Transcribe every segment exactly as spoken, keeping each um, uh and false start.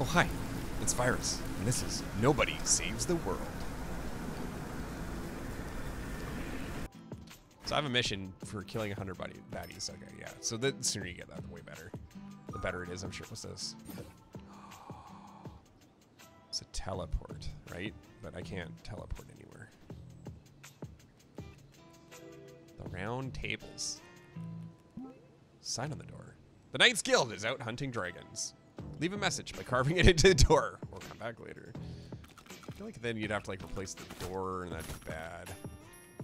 Oh, hi. It's Virus, and this is Nobody Saves the World. So I have a mission for killing one hundred baddies. Okay, yeah. So the sooner you get that, the way better. The better it is, I'm sure. What's this? It's a teleport, right? But I can't teleport anywhere. The round tables. Sign on the door. The Knight's Guild is out hunting dragons. Leave a message by carving it into the door. We'll come back later. I feel like then you'd have to like replace the door, and that'd be bad.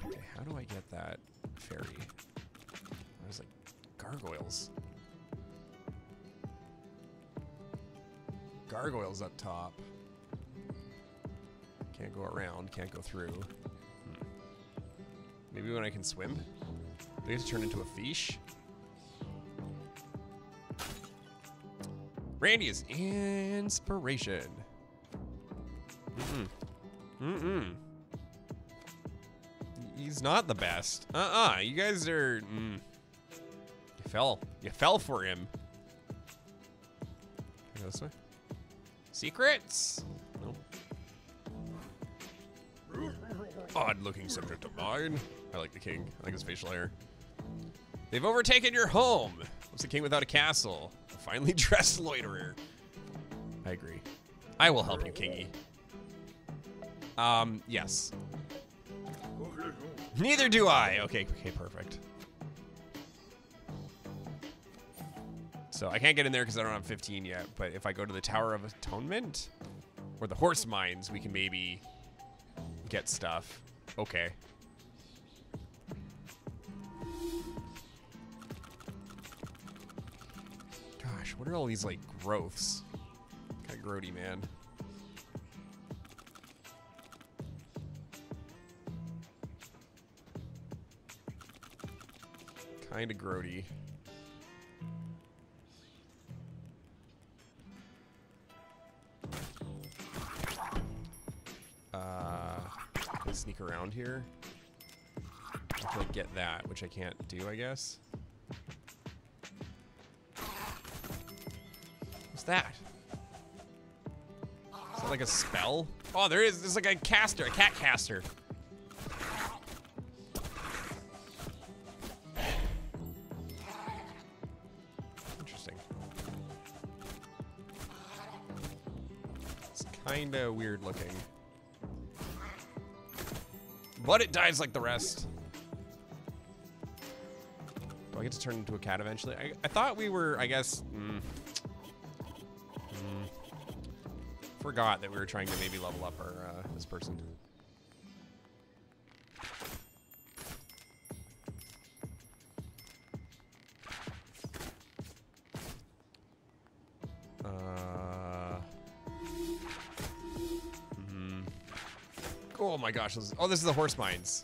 Okay, how do I get that fairy? There's like gargoyles. Gargoyles up top. Can't go around, can't go through. Hmm. Maybe when I can swim? Do I get to turn into a fish? Randy is inspiration. Mm-mm. Mm-mm. He's not the best. Uh-uh. You guys are... Mm. You fell. You fell for him. Can I go this way? Secrets? Nope. Odd-looking subject of mine. I like the king. I like his facial hair. They've overtaken your home. What's the king without a castle? A finely dressed loiterer. I agree. I will help you, Kingy. Um, yes. Neither do I. Okay, okay, perfect. So I can't get in there because I don't have fifteen yet, but if I go to the Tower of Atonement or the Horse Mines, we can maybe get stuff. Okay. Gosh, what are all these, like, growths? Kind of grody, man. Kind of grody. Uh, sneak around here. I have to like, get that, which I can't do, I guess. What's that? Is that like a spell? Oh, there is. There's like a caster, a cat caster. Kinda weird looking. But it dies like the rest. Do I get to turn into a cat eventually? I, I thought we were, I guess, mm, mm, forgot that we were trying to maybe level up our, uh, this person. Oh my gosh. This is, oh, this is the Horse Mines.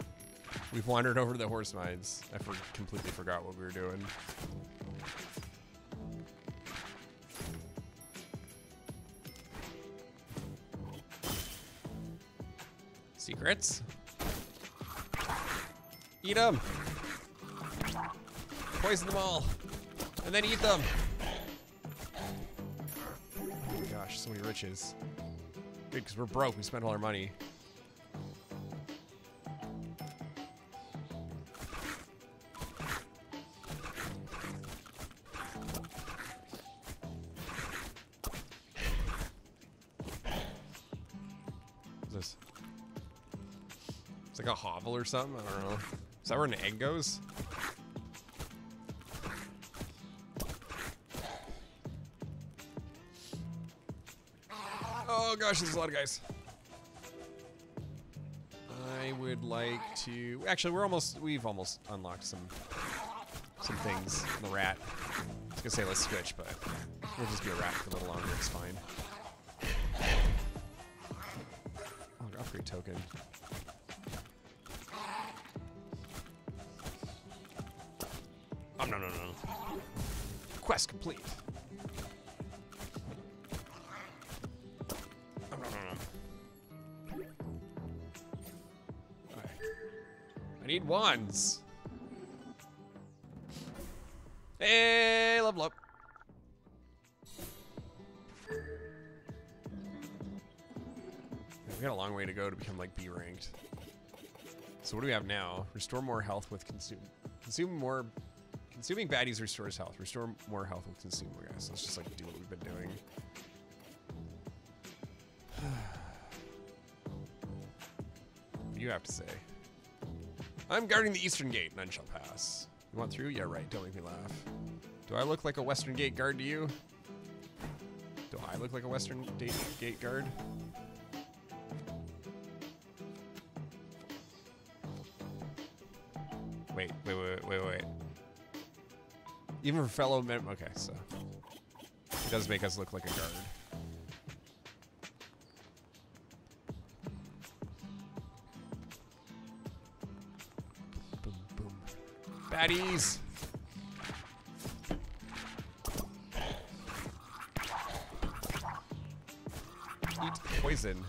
We've wandered over to the Horse Mines. I for, completely forgot what we were doing. Secrets. Eat them. Poison them all. And then eat them. Oh my gosh, so many riches. Good, because we're broke. We spent all our money. Like a hovel or something? I don't know. Is that where an egg goes? Oh gosh, there's a lot of guys. I would like to actually we're almost we've almost unlocked some some things. The rat. I was gonna say let's switch, but we'll just be a rat for a little longer, it's fine. Oh, upgrade token. No, no, no. Quest complete. No, no, no, no. All right. I need wands. Hey, level up. We got a long way to go to become like B ranked. So what do we have now? Restore more health with consume. Consume more. Consuming baddies restores health. Restore more health with consume. I guess let's just like do what we've been doing. What do you have to say? I'm guarding the eastern gate. None shall pass. You want through? Yeah, right. Don't make me laugh. Do I look like a western gate guard to you? Do I look like a western gate guard? Wait, wait, wait, wait, wait. Even for fellow men. Okay, so it does make us look like a guard. Boom, boom. Baddies! Eat poison.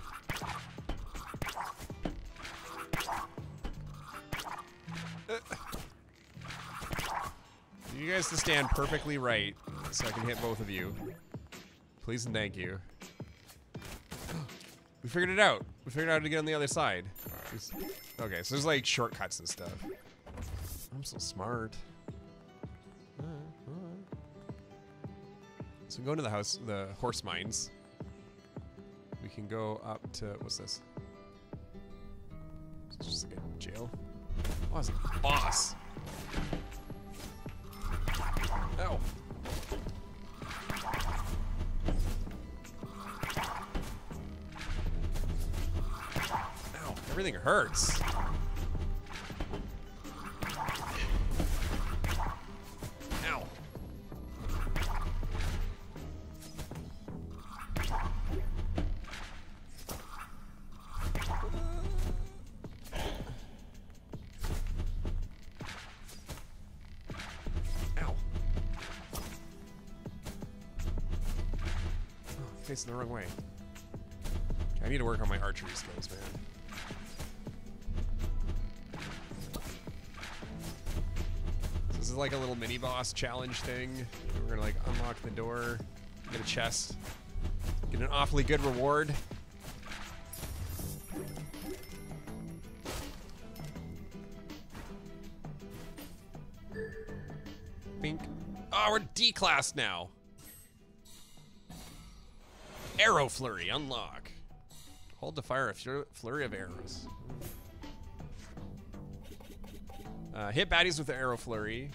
You guys to stand perfectly right so I can hit both of you. Please and thank you. We figured it out. We figured out how to get on the other side. Okay, so there's like shortcuts and stuff. I'm so smart. So we go into the house, the horse mines. We can go up to, what's this? It's just like a jail. Oh, it's a boss. Ow. Ow, everything hurts. Ow. The wrong way. I need to work on my archery skills, man. So this is like a little mini boss challenge thing. We're gonna like unlock the door, get a chest, get an awfully good reward. Bink. Oh, we're D-classed now. Arrow flurry, unlock. Hold to fire a flurry of arrows. Uh, hit baddies with the arrow flurry.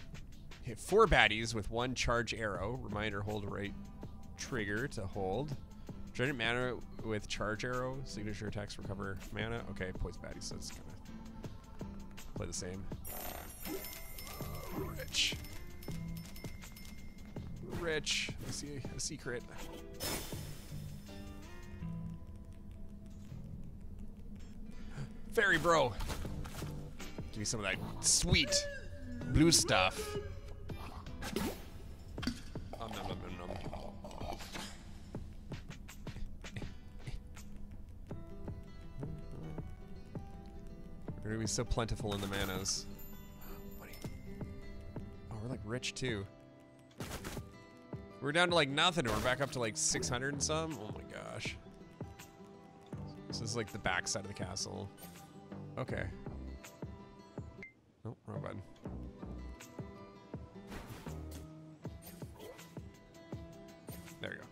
Hit four baddies with one charge arrow. Reminder, hold right trigger to hold. Generate mana with charge arrow. Signature attacks recover mana. Okay, poison baddies, so it's gonna play the same. Rich. Rich, I see a secret. Fairy bro. Give me some of that sweet blue stuff. Om nom nom nom nom. We're gonna be so plentiful in the manas. Oh, we're like rich too. We're down to like nothing and we're back up to like six hundred and some. Oh my gosh. This is like the back side of the castle. Okay. Oh, wrong button. There we go.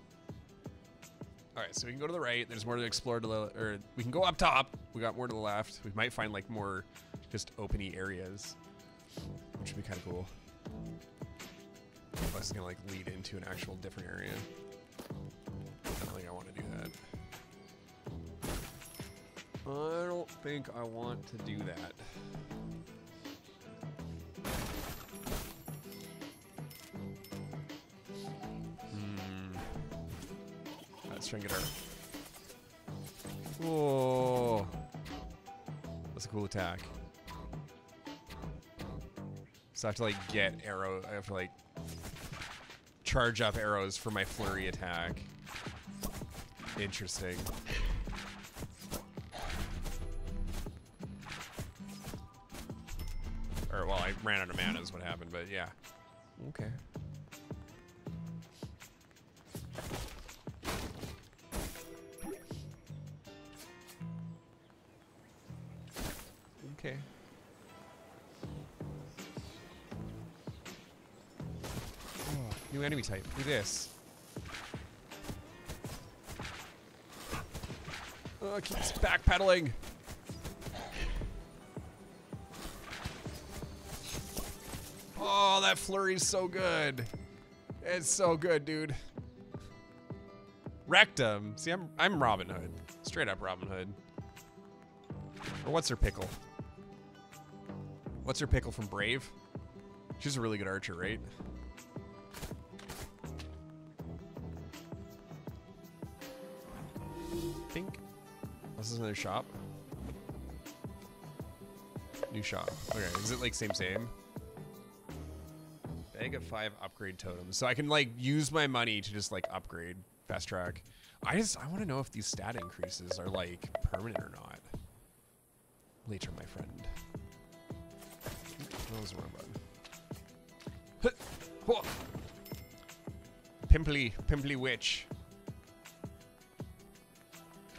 All right, so we can go to the right. There's more to explore to the, or we can go up top. We got more to the left. We might find like more just openy areas, which would be kind of cool. Plus, it's gonna like lead into an actual different area. I don't think I want to do that. I don't think I want to do that. Hmm. Let's try and get her. Whoa. That's a cool attack. So I have to like get arrow. I have to like charge up arrows for my flurry attack. Interesting. Or, well, I ran out of mana is what happened, but yeah. Okay. okay. Oh, new enemy type. Do this. Oh, it keeps backpedaling. Oh, that flurry's so good. It's so good, dude. Wrecked him. See, I'm I'm Robin Hood. Straight up Robin Hood. Or what's her pickle? What's her pickle from Brave? She's a really good archer, right? Think. This is another shop. New shop. Okay, is it like same same? Bag of five upgrade totems. So I can like use my money to just like upgrade. Fast track. I just I want to know if these stat increases are like permanent or not. Later, my friend. That was the wrong button. Pimply, pimply witch.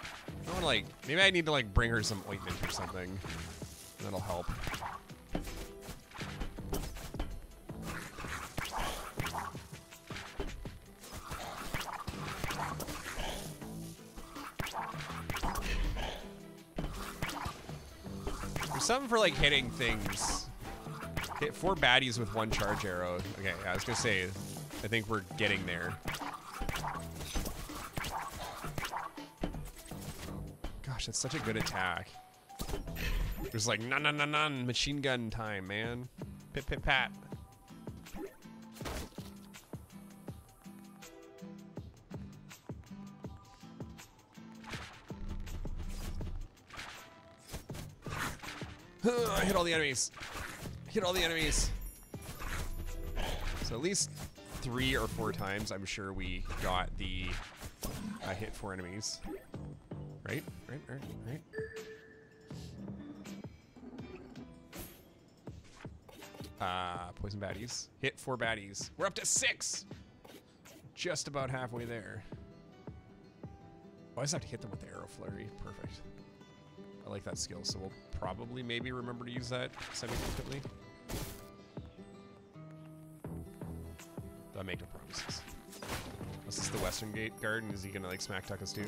I want to like maybe I need to like bring her some ointment or something. That'll help. Something for like hitting things. Hit four baddies with one charge arrow. Okay, I was gonna say, I think we're getting there. Gosh, that's such a good attack. There's like none, none, none, none, machine gun time, man. Pit, pit, pat. I hit all the enemies. I hit all the enemies. So at least three or four times, I'm sure we got the uh, hit four enemies. Right? Right? Right? Right? Uh, poison baddies. Hit four baddies. We're up to six. Just about halfway there. Oh, I just have to hit them with the arrow flurry. Perfect. I like that skill, so we'll probably maybe remember to use that semi-frequently. I make no promises. This is the Western Gate guard, and is he gonna like smack tuck us too?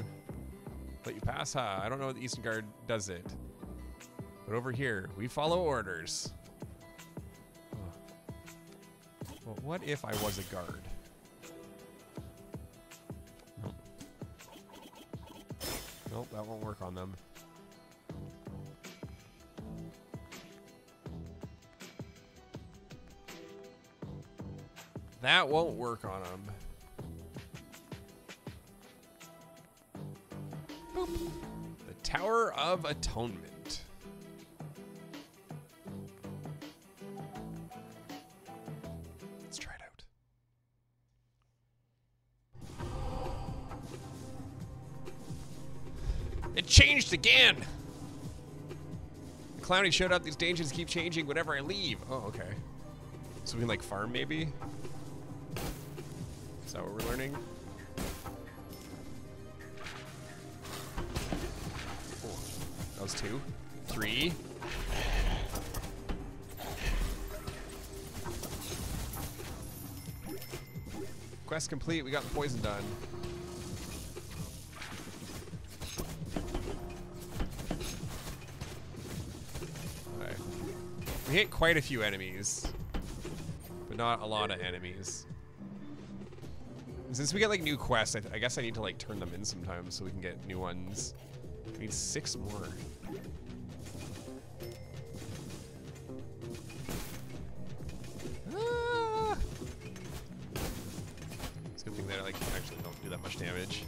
Let you pass, huh? I don't know if the Eastern guard does it, but over here we follow orders. Oh. Well, what if I was a guard? Nope. Nope, that won't work on them. That won't work on him. Boop. The Tower of Atonement. Let's try it out. It changed again! The clowny showed up. These dangers keep changing whenever I leave. Oh, okay. So we can like farm maybe? Is that what we're learning? Cool. That was two. Three. Quest complete. We got the poison done. All right. We hit quite a few enemies, but not a lot of enemies. Since we get like new quests, I, th I guess I need to like turn them in sometimes so we can get new ones. I need six more. Ah! It's a good thing that I like actually don't do that much damage.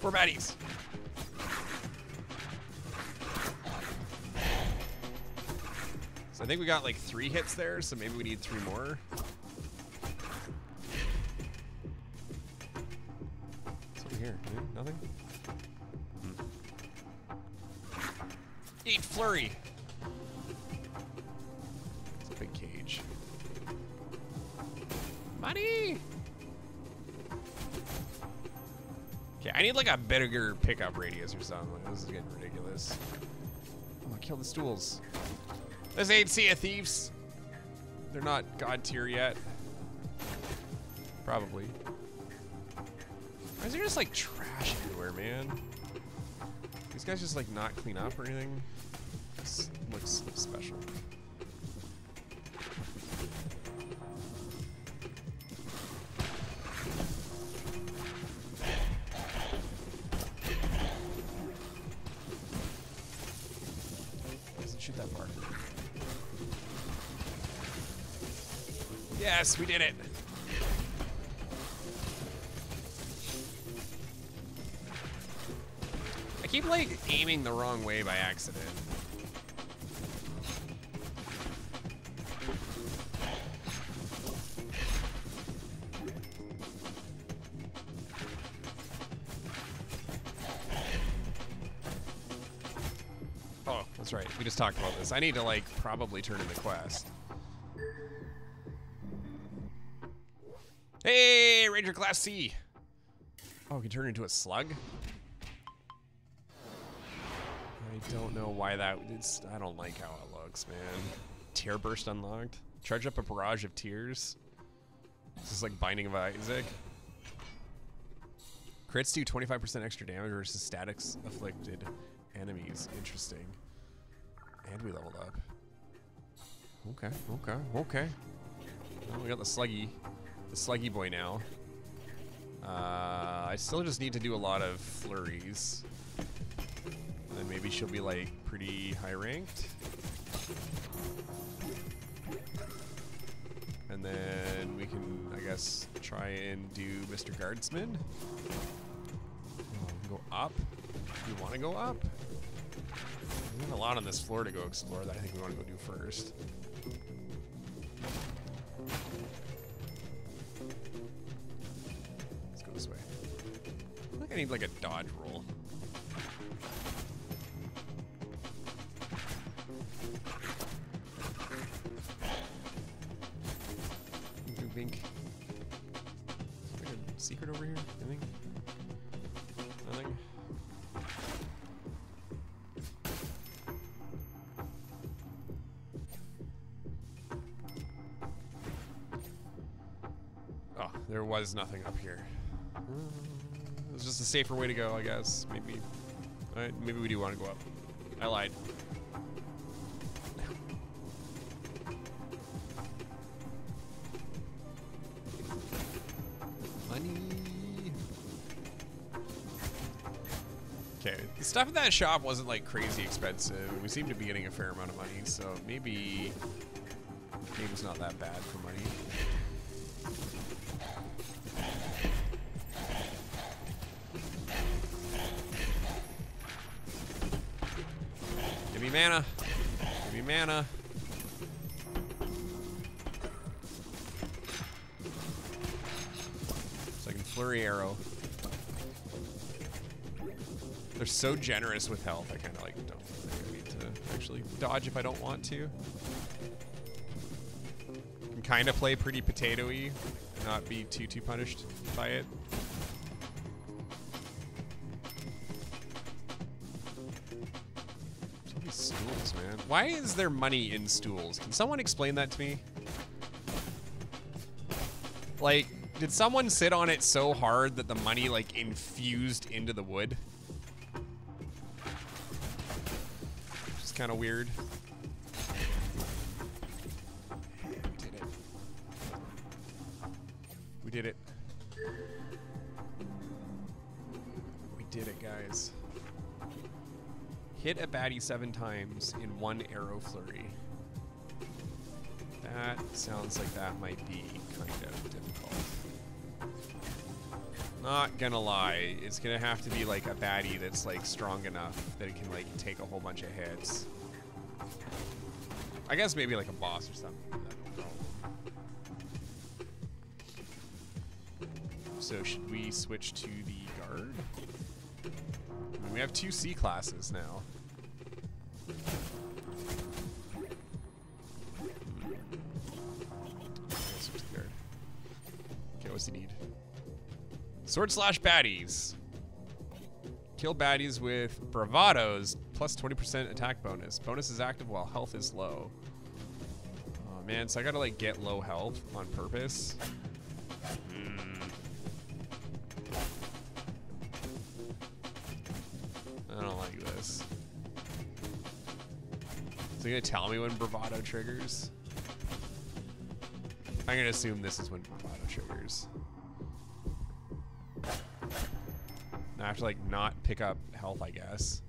Four baddies. I think we got like three hits there, so maybe we need three more. What's over here? Nothing? Hmm. Eat flurry! It's a big cage. Money! Okay, I need like a bigger pickup radius or something. Like, this is getting ridiculous. Oh, I killed the stools. This ain't Sea of Thieves. They're not god tier yet. Probably. Why is there just like trash everywhere, man? These guys just like not clean up or anything. This looks special. Shoot that bar. Yes, we did it. I keep like aiming the wrong way by accident. That's right, we just talked about this. I need to, like, probably turn in the quest. Hey, Ranger Class C! Oh, I can turn into a slug? I don't know why that... It's, I don't like how it looks, man. Tear Burst unlocked. Charge up a barrage of tears. This is like Binding of Isaac. Crits do twenty-five percent extra damage versus statics afflicted enemies. Interesting. And we leveled up. Okay, okay, okay. Well, we got the sluggy, the sluggy boy now. Uh, I still just need to do a lot of flurries. And then maybe she'll be like pretty high ranked. And then we can, I guess, try and do Mister Guardsman. Go up. We want to go up. We have a lot on this floor to go explore that I think we want to go do first. Let's go this way. I think I need like a dodge roll. Bink, bink. Is there a secret over here? I think. Nothing. There was nothing up here. It was just a safer way to go, I guess. Maybe, all right, maybe we do want to go up. I lied. Money. Okay, the stuff in that shop wasn't like crazy expensive. We seem to be getting a fair amount of money, so maybe the game's not that bad for money. Give me mana. Give me mana. So I can flurry arrow. They're so generous with health, I kinda like don't think I need to actually dodge if I don't want to. I can kinda play pretty potato-y and not be too too punished by it. Stools, man. Why is there money in stools? Can someone explain that to me? Like, did someone sit on it so hard that the money, like, infused into the wood? Which is kind of weird. We did it. We did it. We did it, guys. Hit a baddie seven times in one arrow flurry. That sounds like that might be kind of difficult. Not gonna lie, it's gonna have to be like a baddie that's like strong enough that it can like take a whole bunch of hits. I guess maybe like a boss or something. So should we switch to the guard? We have two C classes now. Okay, what's he need? Sword slash baddies. Kill baddies with bravados, plus twenty percent attack bonus. Bonus is active while health is low. Oh man, so I gotta like get low health on purpose. Mm. I don't like this. Is it gonna tell me when bravado triggers? I'm gonna assume this is when bravado triggers. I have to like not pick up health, I guess.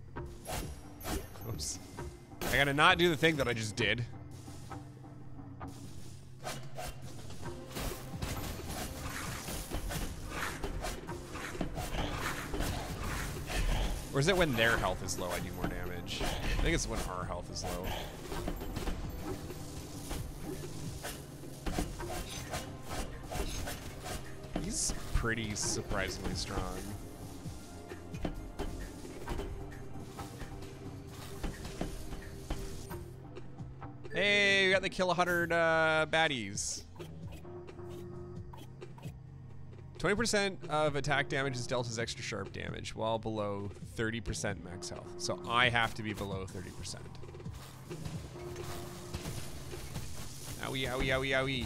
Oops. I gotta not do the thing that I just did. Or is it when their health is low I do more damage? I think it's when our health is low. He's pretty surprisingly strong. Hey, we got the kill one hundred uh, baddies. twenty percent of attack damage is dealt as extra sharp damage, while below thirty percent max health. So I have to be below thirty percent. Owie, owie, owie, owie.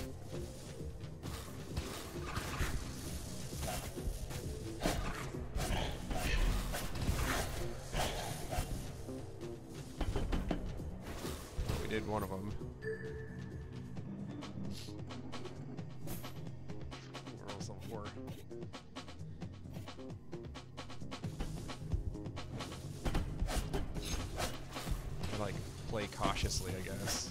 We did one of them. Cautiously, I guess.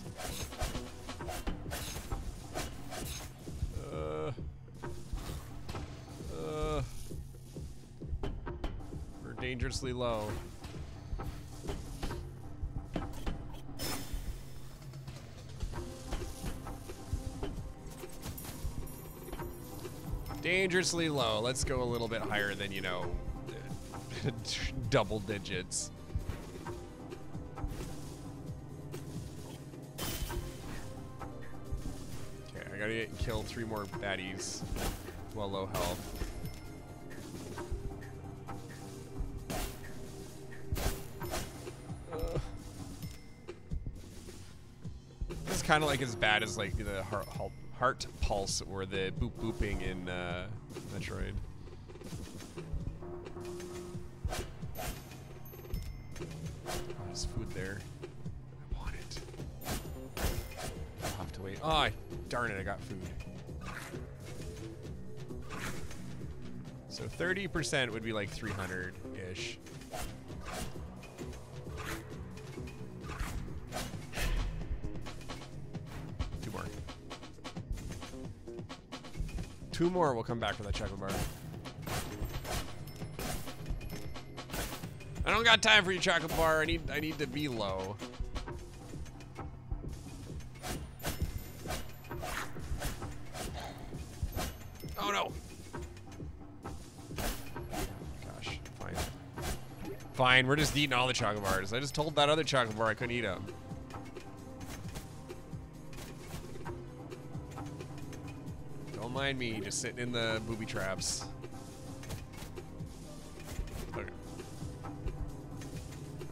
Uh, uh, we're dangerously low. Dangerously low. Let's go a little bit higher than, you know, double digits. Kill three more baddies while low health. Uh, this is kind of like as bad as like the heart, heart pulse or the boop booping in uh, Metroid. Oh, there's food there. I want it. I'll have to wait. Oh, I darn it, I got food. So thirty percent would be like three hundred-ish. Two more. Two more, we'll come back for that chocolate bar. I don't got time for your chocolate bar. I need I need to be low. Fine, we're just eating all the chocolate bars. I just told that other chocolate bar I couldn't eat them. Don't mind me, just sitting in the booby traps. Okay.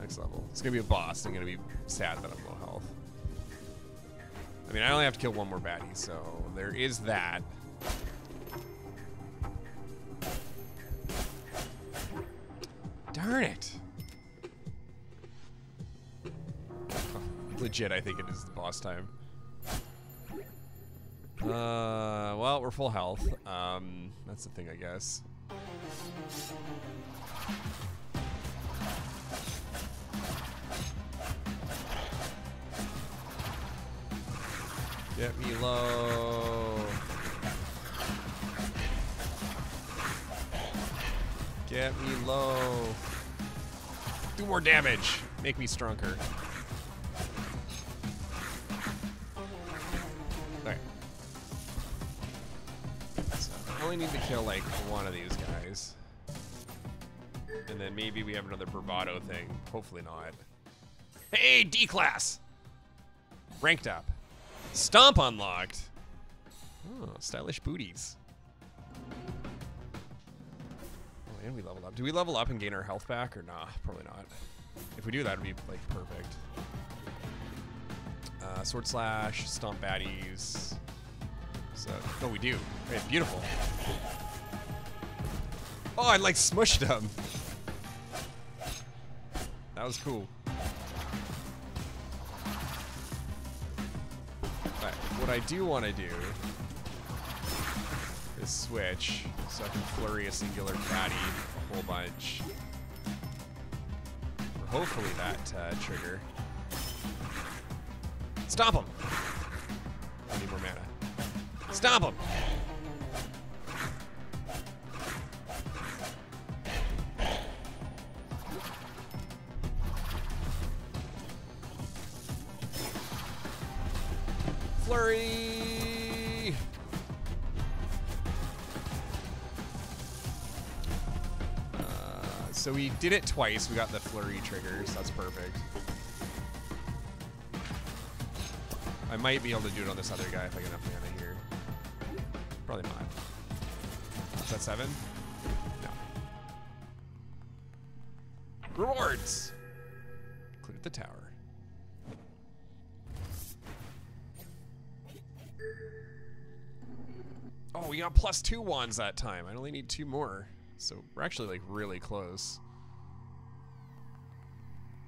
Next level. It's gonna be a boss. I'm gonna be sad that I'm low health. I mean, I only have to kill one more baddie, so there is that. Darn it. Legit, I think it is the boss time. Uh, well, we're full health. Um, that's the thing, I guess. Get me low. Get me low. Do more damage. Make me stronger. Okay. So I only need to kill like one of these guys. And then maybe we have another bravado thing. Hopefully not. Hey, D-class! Ranked up. Stomp unlocked. Oh, stylish booties. And we leveled up. Do we level up and gain our health back or nah? Probably not. If we do, that would be like perfect. Uh, sword slash, stomp baddies. So, oh, we do. Right, beautiful. Oh, I like smushed them. That was cool. But what I do want to do is switch so I can flurry a singular fatty a whole bunch. Or hopefully that uh, trigger. Stomp him! I need more mana. Stomp him! Flurry! Uh, so we did it twice. We got the flurry triggers. That's perfect. I might be able to do it on this other guy if I get enough mana here. Probably not. Is that seven? No. Rewards! Included the tower. Oh, we got plus two wands that time. I only need two more. So we're actually like really close.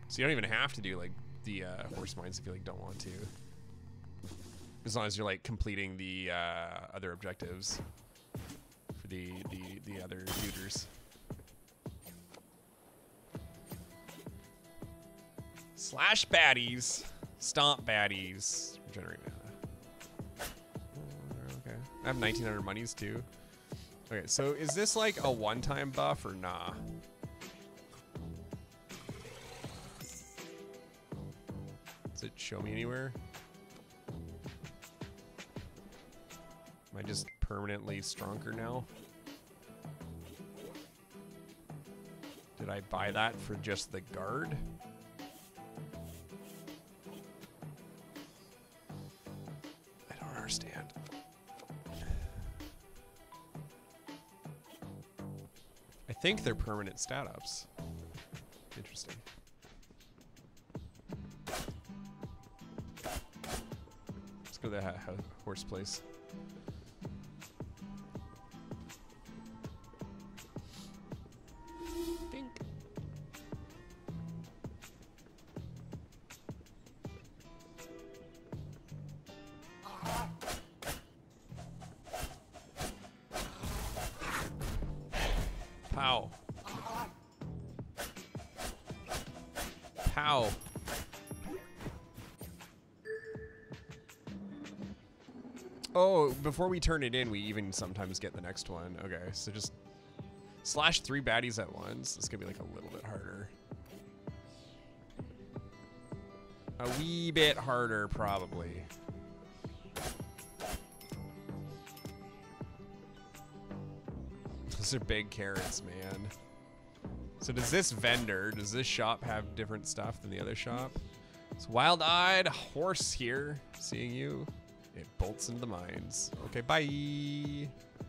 So you don't even have to do like the uh, horse mines if you like don't want to. As long as you're like completing the uh, other objectives for the, the, the other looters. Slash baddies, stomp baddies, regenerate mana. I have nineteen hundred monies too. Okay, so is this like a one-time buff or nah? Does it show me anywhere? Am I just permanently stronger now? Did I buy that for just the guard? I don't understand. I think they're permanent stat ups. Interesting. Let's go to that horse place. Bink. Pow. Pow. Oh, before we turn it in, we even sometimes get the next one. Okay, so just slash three baddies at once. It's gonna be like a little bit harder. A wee bit harder, probably. Those are big carrots, man. So does this vendor, does this shop have different stuff than the other shop? It's wild-eyed horse here, seeing you. It bolts into the mines. Okay, bye.